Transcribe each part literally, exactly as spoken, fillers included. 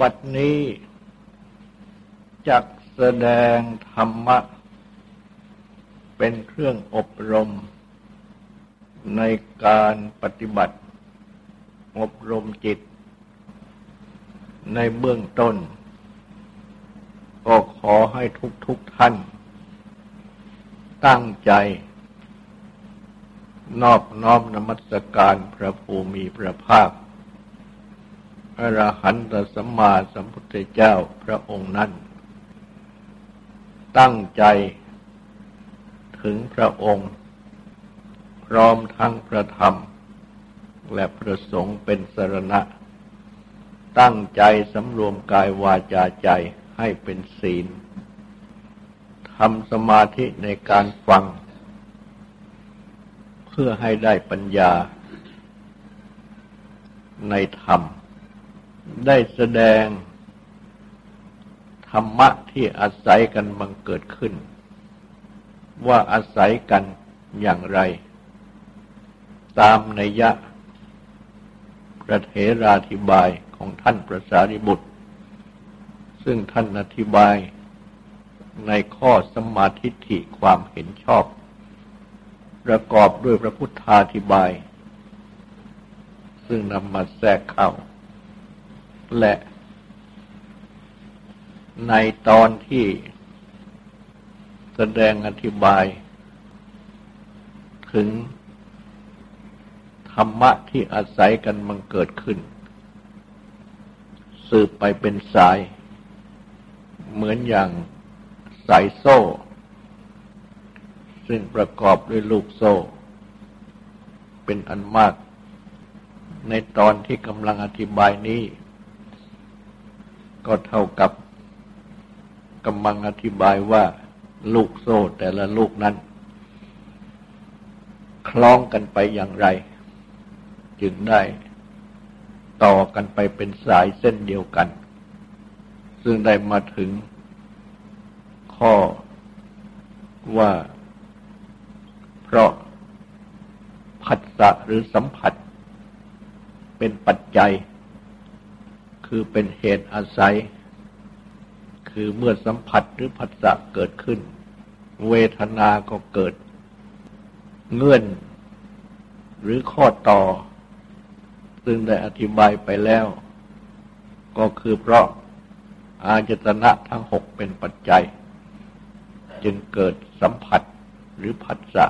บัดนี้จักแสดงธรรมะเป็นเครื่องอบรมในการปฏิบัติอบรมจิตในเบื้องต้นก็ขอให้ทุกทุกท่านตั้งใจนอบน้อมนมัสการพระภูมิพระภาคอรหันตสัมมาสัมพุทธเจ้าพระองค์นั้นตั้งใจถึงพระองค์พร้อมทั้งพระธรรมและพระสงฆ์เป็นสรณะตั้งใจสำรวมกายวาจาใจให้เป็นศีลทำสมาธิในการฟังเพื่อให้ได้ปัญญาในธรรมได้แสดงธรรมะที่อาศัยกันบังเกิดขึ้นว่าอาศัยกันอย่างไรตามนัยยะพระเถราธิบายของท่านพระสารีบุตรซึ่งท่านอธิบายในข้อสัมมาทิฏฐิความเห็นชอบประกอบด้วยพระพุทธาธิบายซึ่งนำมาแทรกเข้าและในตอนที่แสดงอธิบายถึงธรรมะที่อาศัยกันบังเกิดขึ้นสืบไปเป็นสายเหมือนอย่างสายโซ่ซึ่งประกอบด้วยลูกโซ่เป็นอันมากในตอนที่กำลังอธิบายนี้ก็เท่ากับกำลังอธิบายว่าลูกโซ่แต่ละลูกนั้นคล้องกันไปอย่างไรจึงได้ต่อกันไปเป็นสายเส้นเดียวกันซึ่งได้มาถึงข้อว่าเพราะผัสสะหรือสัมผัสเป็นปัจจัยคือเป็นเหตุอาศัยคือเมื่อสัมผัสหรือผัสสะเกิดขึ้นเวทนาก็เกิดเงื่อนหรือข้อต่อซึ่งได้อธิบายไปแล้วก็คือเพราะอายตนะทั้งหกเป็นปัจจัยจึงเกิดสัมผัสหรือผัสสะ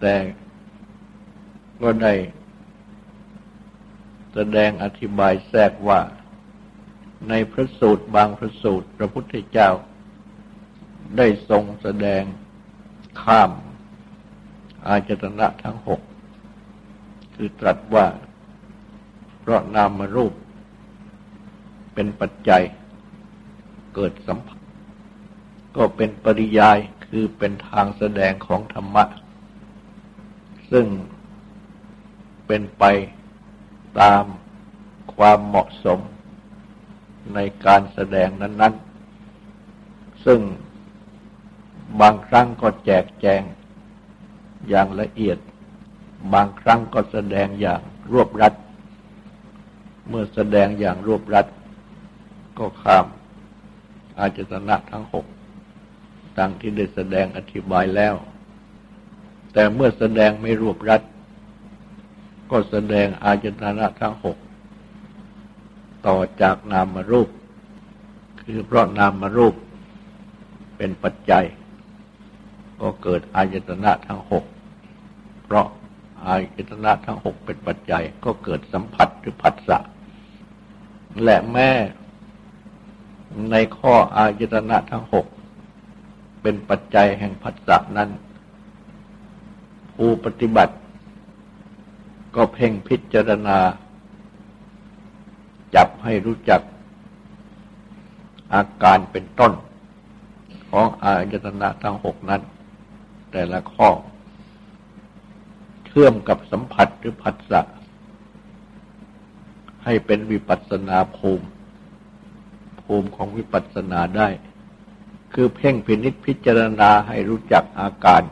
แต่ก็ได้แสดงอธิบายแทรกว่าในพระสูตรบางพระสูตรพระพุทธเจ้าได้ทรงแสดงข้ามอายตนะทั้งหกคือตรัสว่าเพราะนามรูปเป็นปัจจัยเกิดสัมผัสก็เป็นปริยายคือเป็นทางแสดงของธรรมะซึ่งเป็นไปตามความเหมาะสมในการแสดงนั้นๆซึ่งบางครั้งก็แจกแจงอย่างละเอียดบางครั้งก็แสดงอย่างรวบรัดเมื่อแสดงอย่างรวบรัดก็ข้ามอายตนะทั้งหกดังที่ได้แสดงอธิบายแล้วแต่เมื่อแสดงไม่รวบรัดก็แสดงอายตนะทั้งหกต่อจากนามรูปคือเพราะนามรูปเป็นปัจจัยก็เกิดอายตนะทั้งหกเพราะอายตนะทั้งหกเป็นปัจจัยก็เกิดสัมผัสหรือผัสสะและแม้ในข้ออายตนะทั้งหกเป็นปัจจัยแห่งผัสสะนั้นผู้ปฏิบัติก็เพ่งพิจารณาจับให้รู้จักอาการเป็นต้นของอายตนะทั้งหกนั้นแต่ละข้อเชื่อมกับสัมผัสหรือผัสสะให้เป็นวิปัสสนาภูมิภูมิของวิปัสสนาได้คือเพ่งพินิจพิจารณาให้รู้จักอาการ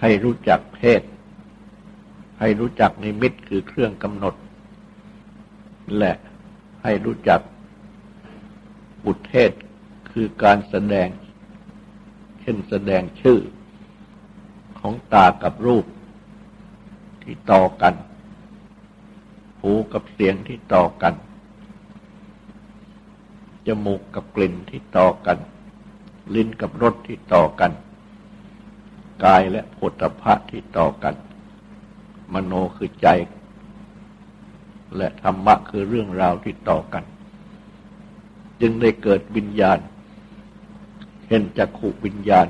ให้รู้จักเพศให้รู้จักนิมิตคือเครื่องกำหนดและ ให้รู้จักอุทเทศคือการแสดงเช่นแสดงชื่อของตากับรูปที่ต่อกันหูกับเสียงที่ต่อกันจมูกกับกลิ่นที่ต่อกันลิ้นกับรสที่ต่อกันกายและโผฏฐัพพะที่ต่อกันมโนคือใจและธรรมะคือเรื่องราวที่ต่อกันจึงได้เกิดวิญญาณเห็นจักขุวิญญาณ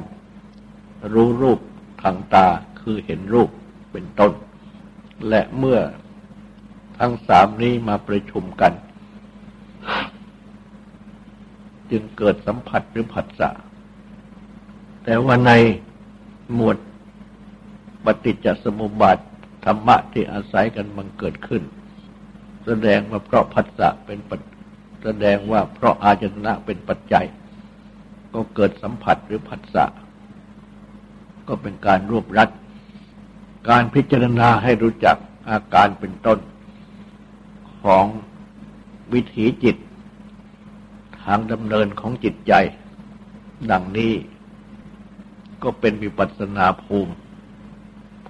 รู้รูปทางตาคือเห็นรูปเป็นต้นและเมื่อทั้งสามนี้มาประชุมกันจึงเกิดสัมผัสหรือผัสสะแต่ว่าในหมวดปฏิจจสมุปบาทธรรมะที่อาศัยกันบังเกิดขึ้นแสดงว่าเพราะผัสสะเป็นแสดงว่าเพราะอายตนะเป็นปัจจัยก็เกิดสัมผัสหรือผัสสะก็เป็นการรวบรัดการพิจารณาให้รู้จักอาการเป็นต้นของวิถีจิตทางดำเนินของจิตใจดังนี้ก็เป็นวิปัสสนาภูมิ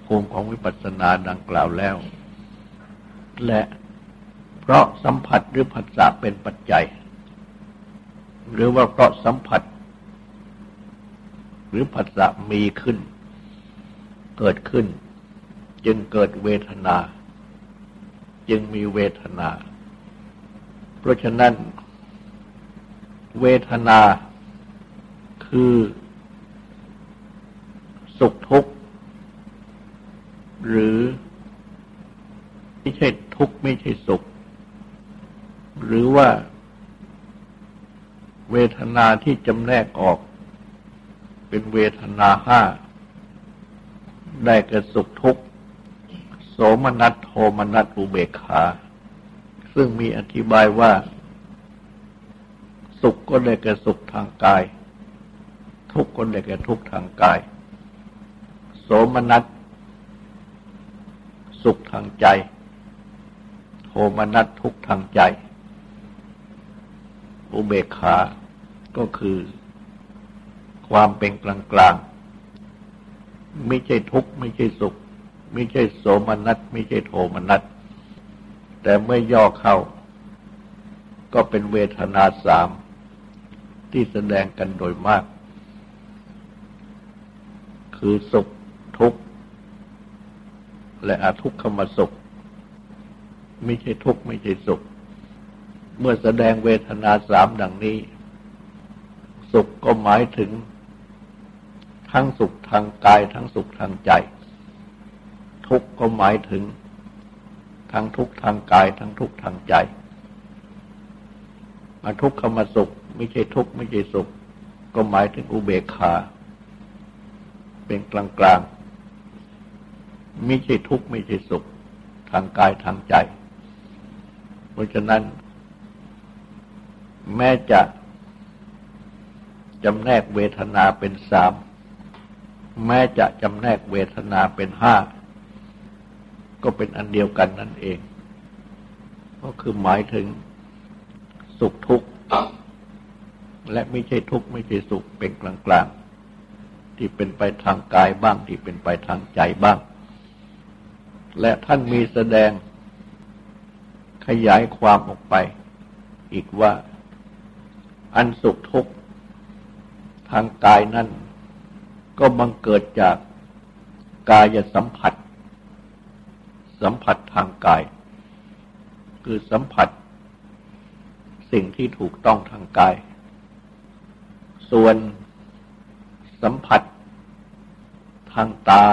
ภูมิของวิปัสสนาดังกล่าวแล้วและเพราะสัมผัสหรือผัสสะเป็นปัจจัยหรือว่าเพราะสัมผัสหรือผัสสะมีขึ้นเกิดขึ้นจึงเกิดเวทนาจึงมีเวทนาเพราะฉะนั้นเวทนาคือสุขทุกข์หรือไม่ใช่ทุกข์ไม่ใช่สุขหรือว่าเวทนาที่จำแนกออกเป็นเวทนาห้าได้แก่สุขทุกข์โสมนัสโทมนัสอุเบกขาซึ่งมีอธิบายว่าสุขก็ได้แก่สุขทางกายทุกข์ก็ได้แก่ทุกข์ทางกายโสมนัสสุขทางใจโทมนัสทุกข์ทางใจอุเบกขาก็คือความเป็นกลางกลางไม่ใช่ทุกข์ไม่ใช่สุขไม่ใช่โสมนัสไม่ใช่โทมนัสแต่เมื่อย่อเข้าก็เป็นเวทนาสามที่แสดงกันโดยมากคือสุขทุกข์และอทุกขมสุขไม่ใช่ทุกข์ไม่ใช่สุขเมื่อแสดงเวทนาสามดังนี้สุขก็หมายถึงทั้งสุขทางกายทั้งสุขทางใจทุกข์ก็หมายถึงทั้งทุกข์ทางกายทั้งทุกข์ทางใจอทุกขมสุขไม่ใช่ทุกข์ไม่ใช่สุขก็หมายถึงอุเบกขาเป็นกลางกลางไม่ใช่ทุกข์ไม่ใช่สุขทางกายทางใจเพราะฉะนั้นแม้จะจำแนกเวทนาเป็นสามแม้จะจำแนกเวทนาเป็นห้าก็เป็นอันเดียวกันนั่นเองก็คือหมายถึงสุขทุกข์และไม่ใช่ทุกข์ไม่ใช่สุขเป็นกลางกลางที่เป็นไปทางกายบ้างที่เป็นไปทางใจบ้างและท่านมีแสดงขยายความออกไปอีกว่าอันสุขทุกข์ทางกายนั่นก็บังเกิดจากกายสัมผัสสัมผัสทางกายคือสัมผัสสิ่งที่ถูกต้องทางกายส่วนสัมผัสทางตา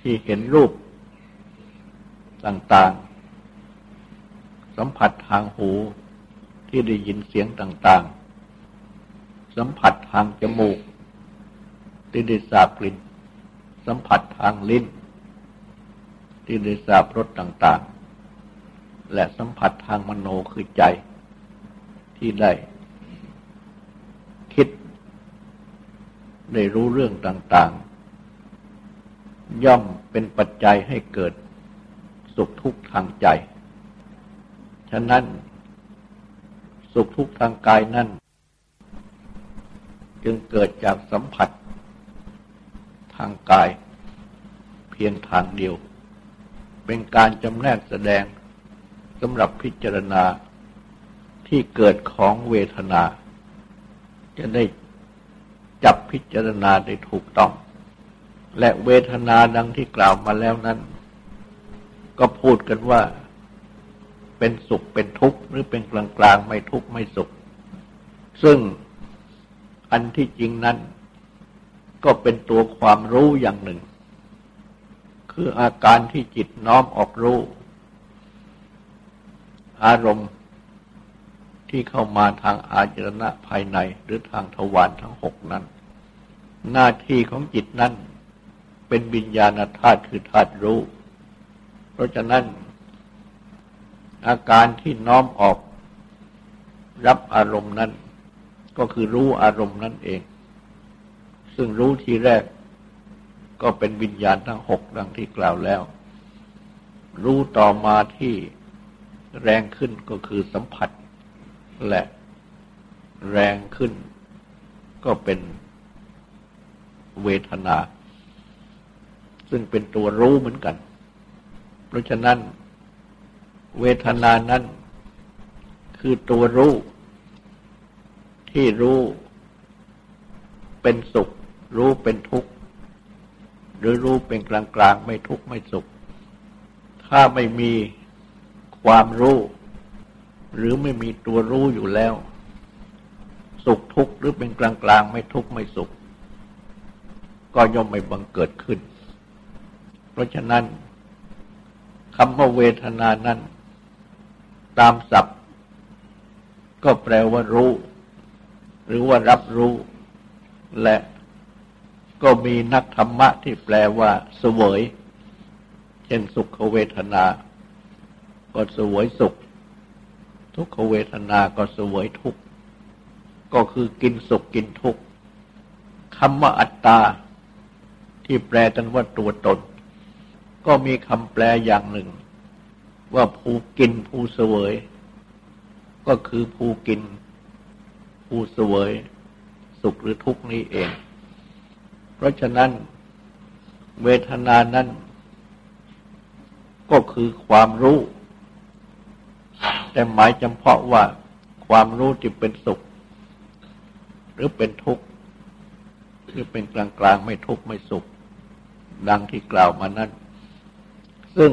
ที่เห็นรูปต่างๆสัมผัสทางหูที่ได้ยินเสียงต่างๆสัมผัสทางจมูกที่ได้สัมผัสกลิ่นสัมผัสทางลิ้นที่ได้สัมผัสรสต่างๆและสัมผัสทางมโนคือใจที่ได้คิดได้รู้เรื่องต่างๆย่อมเป็นปัจจัยให้เกิดสุขทุกข์ทางใจฉะนั้น สุขทุกข์ทางกายนั่นจึงเกิดจากสัมผัสทางกายเพียงทางเดียวเป็นการจำแนกแสดงสำหรับพิจารณาที่เกิดของเวทนาจะได้จับพิจารณาได้ถูกต้องและเวทนาดังที่กล่าวมาแล้วนั้นก็พูดกันว่าเป็นสุขเป็นทุกข์หรือเป็นกลางกลางไม่ทุกข์ไม่สุขซึ่งอันที่จริงนั้นก็เป็นตัวความรู้อย่างหนึ่งคืออาการที่จิตน้อมออกรู้อารมณ์ที่เข้ามาทางอาจารณะภายในหรือทางทวารทั้งหกนั้นหน้าที่ของจิตนั้นเป็นวิญญาณธาตุคือธาตุรู้เพราะฉะนั้นอาการที่น้อมออกรับอารมณ์นั้นก็คือรู้อารมณ์นั่นเองซึ่งรู้ทีแรกก็เป็นวิญญาณทั้งหกดังที่กล่าวแล้วรู้ต่อมาที่แรงขึ้นก็คือสัมผัสและแรงขึ้นก็เป็นเวทนาซึ่งเป็นตัวรู้เหมือนกันเพราะฉะนั้นเวทนานั้นคือตัวรู้ที่รู้เป็นสุขรู้เป็นทุกข์หรือรู้เป็นกลางกลางไม่ทุกข์ไม่สุขถ้าไม่มีความรู้หรือไม่มีตัวรู้อยู่แล้วสุขทุกข์หรือเป็นกลางกลางไม่ทุกข์ไม่สุขก็ย่อมไม่บังเกิดขึ้นเพราะฉะนั้นคำว่าเวทนานั้นตามศัพท์ก็แปลว่ารู้หรือว่ารับรู้และก็มีนักธรรมะที่แปลว่าเสวยเช่นสุขเวทนาก็เสวยสุขทุกขเวทนาก็เสวยทุกข์ก็คือกินสุขกินทุกข์คำว่าอัตตาที่แปลกันว่าตัวตนก็มีคำแปลอย่างหนึ่งว่าผู้กินผู้เสวยก็คือผู้กินผู้เสวยสุขหรือทุกข์นี้เองเพราะฉะนั้นเวทนานั้นก็คือความรู้แต่หมายจำเพาะว่าความรู้ที่เป็นสุขหรือเป็นทุกข์หรือเป็นกลางกลางไม่ทุกข์ไม่สุขดังที่กล่าวมานั้นซึ่ง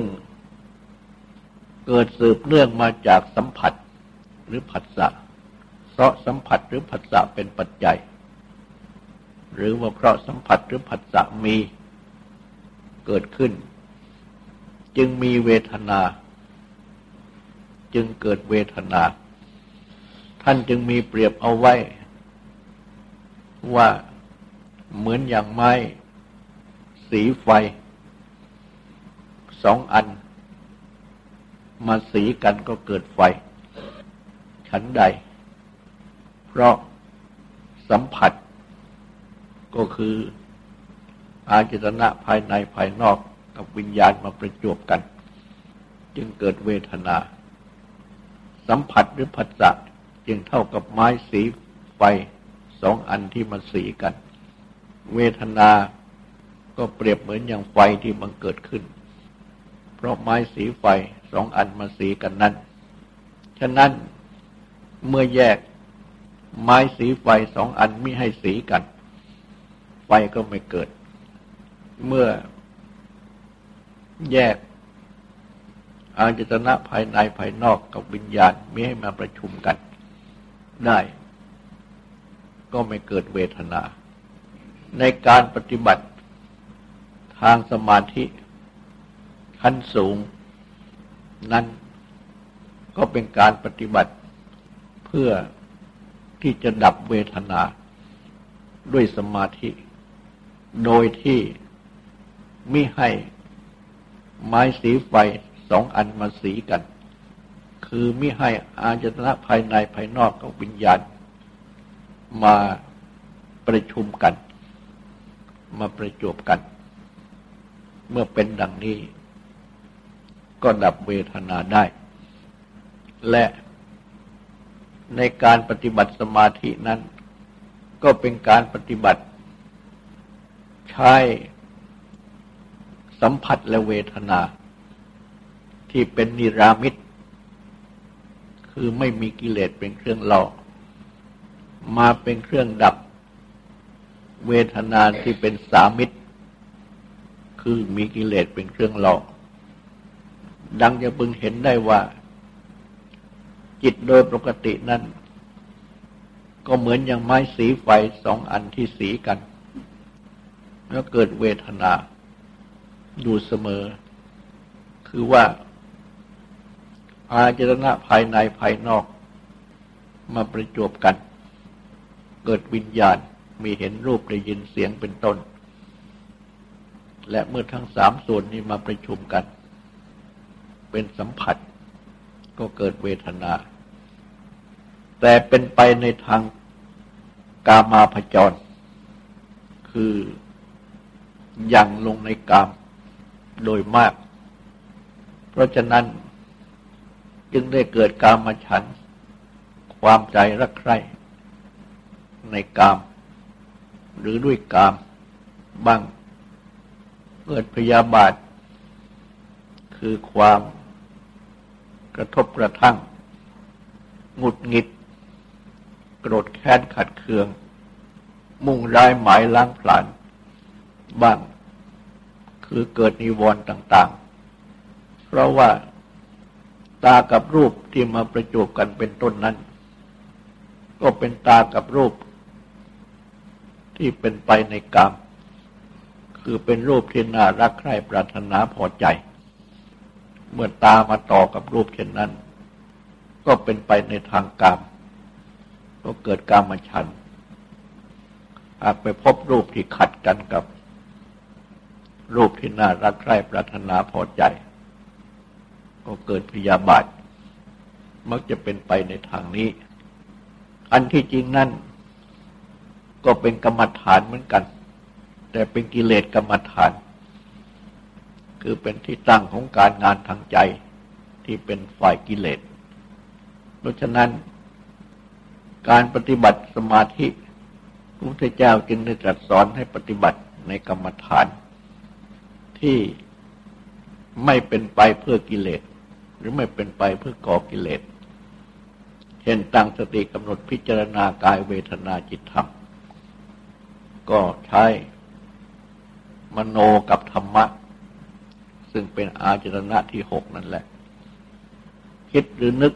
เกิดสืบเนื่องมาจากสัมผัสหรือผัสสะเพราะสัมผัสหรือผัสสะเป็นปัจจัยหรือว่าเพราะสัมผัสหรือผัสสะมีเกิดขึ้นจึงมีเวทนาจึงเกิดเวทนาท่านจึงมีเปรียบเอาไว้ว่าเหมือนอย่างไม้สีไฟสองอันมาสีกันก็เกิดไฟฉันใดเพราะสัมผัสก็คืออาจตนะภายในภายนอกกับวิญญาณมาประจวบกันจึงเกิดเวทนาสัมผัสหรือผัสสะจึงเท่ากับไม้สีไฟสองอันที่มาสีกันเวทนาก็เปรียบเหมือนอย่างไฟที่มันเกิดขึ้นเพราะไม้สีไฟสองอันมาสีกันนั้นฉะนั้นเมื่อแยกไม้สีไฟสองอันมิให้สีกันไฟก็ไม่เกิดเมื่อแยกอาจตนะภายในภายนอกกับวิญญาณมิให้มาประชุมกันได้ก็ไม่เกิดเวทนาในการปฏิบัติทางสมาธิขั้นสูงนั้นก็เป็นการปฏิบัติเพื่อที่จะดับเวทนาด้วยสมาธิโดยที่มิให้ไม้สีไฟสองอันมาสีกันคือมิให้อาจตนะภายในภายนอกกับวิญญาณมาประชุมกันมาประจวบกันเมื่อเป็นดังนี้ก็ดับเวทนาได้และ ในการปฏิบัติสมาธินั้นก็เป็นการปฏิบัติใช้สัมผัสและเวทนาที่เป็นนิรามิตคือไม่มีกิเลสเป็นเครื่องล่อมาเป็นเครื่องดับเวทนาที่เป็นสามิตคือมีกิเลสเป็นเครื่องล่อดังจะพึงเห็นได้ว่าจิตโดยปกตินั้นก็เหมือนอย่างไม้สีไฟสองอันที่สีกันแล้วเกิดเวทนาอยู่เสมอคือว่าอายตนะภายในภายนอกมาประจวบกันเกิดวิญญาณมีเห็นรูปได้ยินเสียงเป็นต้นและเมื่อทั้งสามส่วนนี้มาประชุมกันเป็นสัมผัสก็เกิดเวทนาแต่เป็นไปในทางกามาพจรคือยังลงในกามโดยมากเพราะฉะนั้นจึงได้เกิดกามฉันท์ความใจรักใคร่ในกามหรือด้วยกามบ้างเกิดพยาบาทคือความกระทบกระทั่งหงุดหงิดโกรธแค้นขัดเคืองมุ่งร้ายหมายล้างผลาญบ้างคือเกิดนิวรณ์ต่างๆเพราะว่าตากับรูปที่มาประจวบกันเป็นต้นนั้นก็เป็นตากับรูปที่เป็นไปในกามคือเป็นรูปที่น่ารักใคร่ปรารถนาพอใจเมื่อตามาต่อกับรูปเช่นนั้นก็เป็นไปในทางกามก็เกิดกามฉันท์หากไปพบรูปที่ขัดกันกับรูปที่น่ารักใคร่ปรารถนาพอใจก็เกิดพยาบาทมักจะเป็นไปในทางนี้อันที่จริงนั่นก็เป็นกรรมฐานเหมือนกันแต่เป็นกิเลสกรรมฐานคือเป็นที่ตั้งของการงานทางใจที่เป็นฝ่ายกิเลสเพราะฉะนั้นการปฏิบัติสมาธิพระพุทธเจ้าจึงได้ตรัสสอนให้ปฏิบัติในกรรมฐานที่ไม่เป็นไปเพื่อกิเลสหรือไม่เป็นไปเพื่อก่อกิเลสเช่นตั้งสติกำหนดพิจารณากายเวทนาจิตธรรมก็ใช้มโนกับธรรมะซึ่งเป็นอาจารณะที่หกนั่นแหละคิดหรือนึก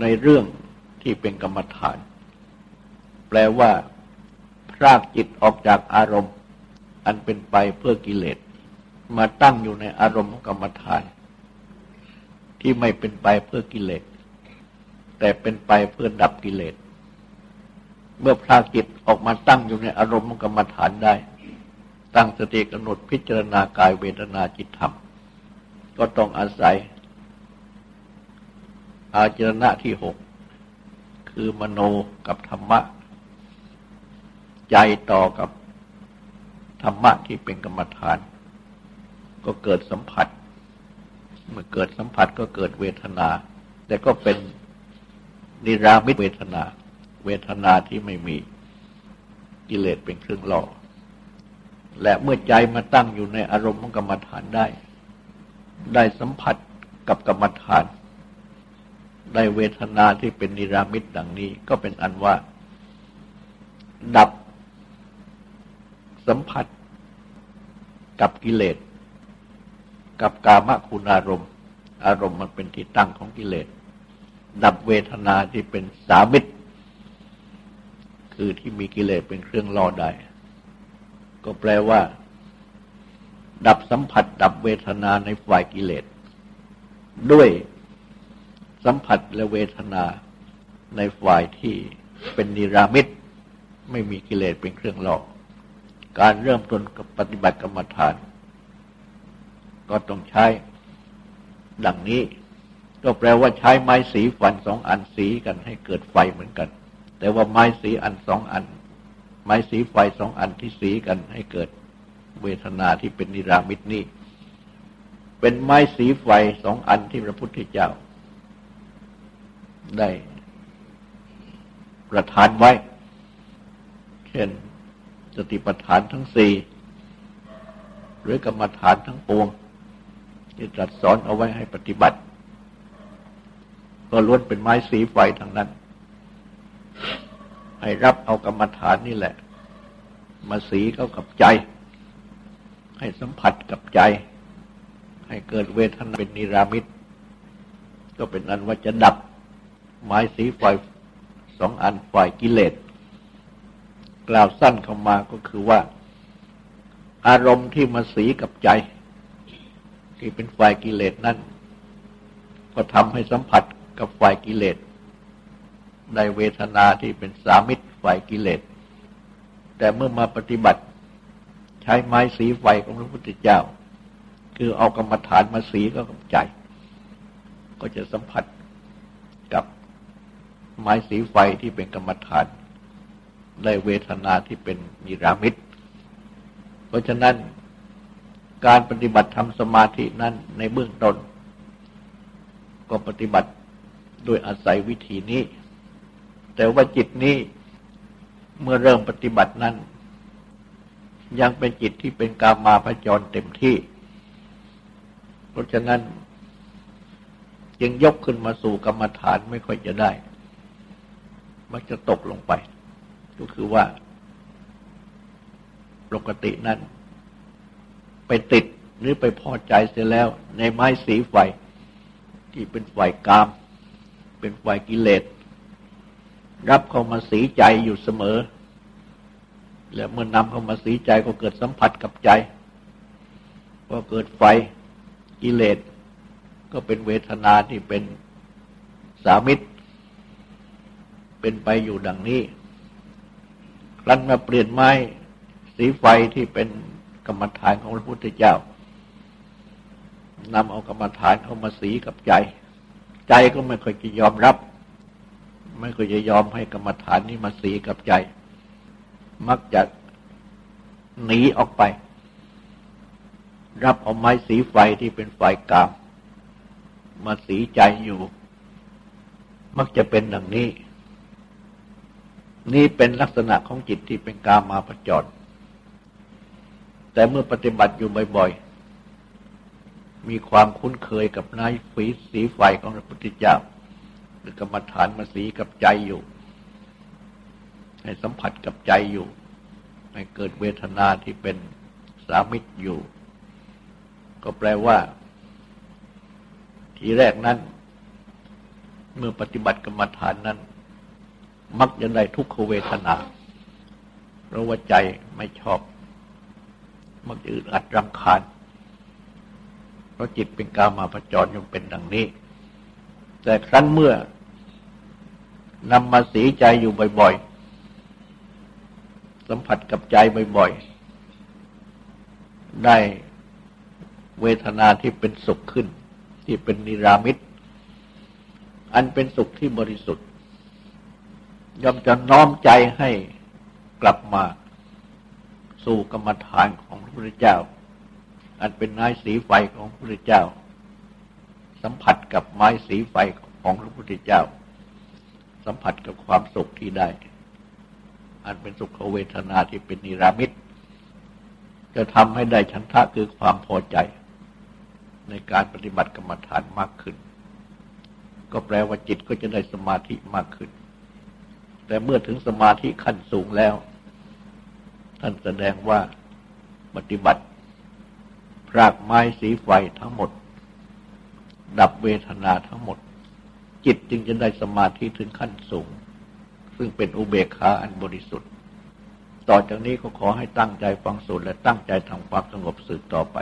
ในเรื่องที่เป็นกรรมฐานแปลว่าพรากจิตออกจากอารมณ์อันเป็นไปเพื่อกิเลสมาตั้งอยู่ในอารมณ์กรรมฐานที่ไม่เป็นไปเพื่อกิเลสแต่เป็นไปเพื่อดับกิเลสเมื่อพรากจิตออกมาตั้งอยู่ในอารมณ์กรรมฐานได้ตั้งสติกำหนดพิจารณากายเวทนาจิตธรรมก็ต้องอาศัยอาจารณะที่หกคือมโนกับธรรมะใจต่อกับธรรมะที่เป็นกรรมฐานก็เกิดสัมผัสเมื่อเกิดสัมผัสก็เกิดเวทนาแต่ก็เป็นนิรามิตเวทนาเวทนาที่ไม่มีกิเลสเป็นเครื่องล่อและเมื่อใจมาตั้งอยู่ในอารมณ์ของกรรมฐานได้ได้สัมผัสกับกรรมฐานได้เวทนาที่เป็นนิรามิตดังนี้ก็เป็นอันว่าดับสัมผัสกับกิเลสกับกามคุณอารมณ์อารมณ์มันเป็นที่ตั้งของกิเลสดับเวทนาที่เป็นสามิตคือที่มีกิเลสเป็นเครื่องล่อได้ก็แปลว่าดับสัมผัสดับเวทนาในฝ่ายกิเลสด้วยสัมผัสและเวทนาในฝ่ายที่เป็นนิรามิตไม่มีกิเลสเป็นเครื่องล่อการเริ่มต้นกับปฏิบัติกรรมฐานก็ต้องใช้ดังนี้ก็แปลว่าใช้ไม้สีฟันสองอันสีกันให้เกิดไฟเหมือนกันแต่ว่าไม้สีอันสองอันไม้สีไฟสองอันที่สีกันให้เกิดเวทนาที่เป็นนิรามิตนี้เป็นไม้สีไฟสองอันที่พระพุทธเจ้าได้ ประทานไว้เช่นสติปัฏฐานทั้งสี่หรือกรรมฐานทั้งปวงที่ตรัสสอนเอาไว้ให้ปฏิบัติก็ล้วนเป็นไม้สีไฟทั้งนั้นให้รับเอากรรมฐานนี่แหละมาสีเข้ากับใจให้สัมผัสกับใจให้เกิดเวทนาเป็นนิรามิตก็เป็นอันว่าจะดับไม้สีไฟสองอันไฟกิเลสกล่าวสั้นเข้ามาก็คือว่าอารมณ์ที่มาสีกับใจที่เป็นไฟกิเลสนั้นก็ทำให้สัมผัสกับไฟกิเลสในเวทนาที่เป็นสามิตรไฟกิเลสแต่เมื่อมาปฏิบัติใช้ไม้สีไฟของพระพุทธเจ้าคือเอากรรมฐานมาสีก็กับใจก็จะสัมผัสกับไม้สีไฟที่เป็นกรรมฐานในเวทนาที่เป็นนิรามิตเพราะฉะนั้นการปฏิบัติทำสมาธินั้นในเบื้องต้นก็ปฏิบัติโดยอาศัยวิธีนี้แต่ว่าจิตนี้เมื่อเริ่มปฏิบัตินั้นยังเป็นจิตที่เป็นกามาพจรเต็มที่เพราะฉะนั้นจึงยกขึ้นมาสู่กรรมฐานไม่ค่อยจะได้มักจะตกลงไปก็คือว่าปกตินั้นไปติดหรือไปพอใจเสียแล้วในไม้สีไฟที่เป็นไฟกามเป็นไฟกิเลสรับเข้ามาสีใจอยู่เสมอและเมื่อนำเข้ามาสีใจก็เกิดสัมผัสกับใจก็เกิดไฟกิเลสก็เป็นเวทนาที่เป็นสามิตรเป็นไปอยู่ดังนี้ครั้นมาเปลี่ยนไม้สีไฟที่เป็นกรรมฐานของพระพุทธเจ้านำเอากรรมฐานเข้ามาสีกับใจใจก็ไม่ค่อยจะยอมรับไม่ค่อยจะยอมให้กรรมฐานนี้มาสีกับใจมักจะหนีออกไปรับเอาไม้สีไฟที่เป็นไฟกามมาสีใจอยู่มักจะเป็นดังนี้นี่เป็นลักษณะของจิตที่เป็นกามาพจรแต่เมื่อปฏิบัติอยู่บ่อยๆมีความคุ้นเคยกับไม้ฝีสีไฟของพระพุทธเจ้าหรือกรรมฐานมาสีกับใจอยู่ให้สัมผัสกับใจอยู่ให้เกิดเวทนาที่เป็นสามิตรอยู่ก็แปลว่าทีแรกนั้นเมื่อปฏิบัติกรรมฐานนั้นมักจะได้ทุกขเวทนาเพราะว่าใจไม่ชอบมักจะอึดอัดรำคาญเพราะจิตเป็นกามาพจรยังเป็นดังนี้แต่ครั้นเมื่อนำมาสีใจอยู่บ่อยๆสัมผัสกับใจบ่อยๆได้เวทนาที่เป็นสุขขึ้นที่เป็นนิรามิตอันเป็นสุขที่บริสุทธิ์ย่อมจะน้อมใจให้กลับมาสู่กรรมฐานของพระพุทธเจ้าอันเป็นไม้สีไฟของพระพุทธเจ้าสัมผัสกับไม้สีไฟของพระพุทธเจ้าสัมผัสกับความสุขที่ได้อันเป็นสุขเวทนาที่เป็นนิรามิตจะทำให้ได้ฉันทะคือความพอใจในการปฏิบัติกรรมฐานมากขึ้นก็แปลว่าจิตก็จะได้สมาธิมากขึ้นแต่เมื่อถึงสมาธิขั้นสูงแล้วท่านแสดงว่าปฏิบัติรากไม้สีไฟทั้งหมดดับเวทนาทั้งหมดจิตจึงจะได้สมาธิถึงขั้นสูงซึ่งเป็นอุเบกขาอันบริสุทธิ์ต่อจากนี้ก็ขอให้ตั้งใจฟังสวดและตั้งใจทำความสงบสืบต่อไป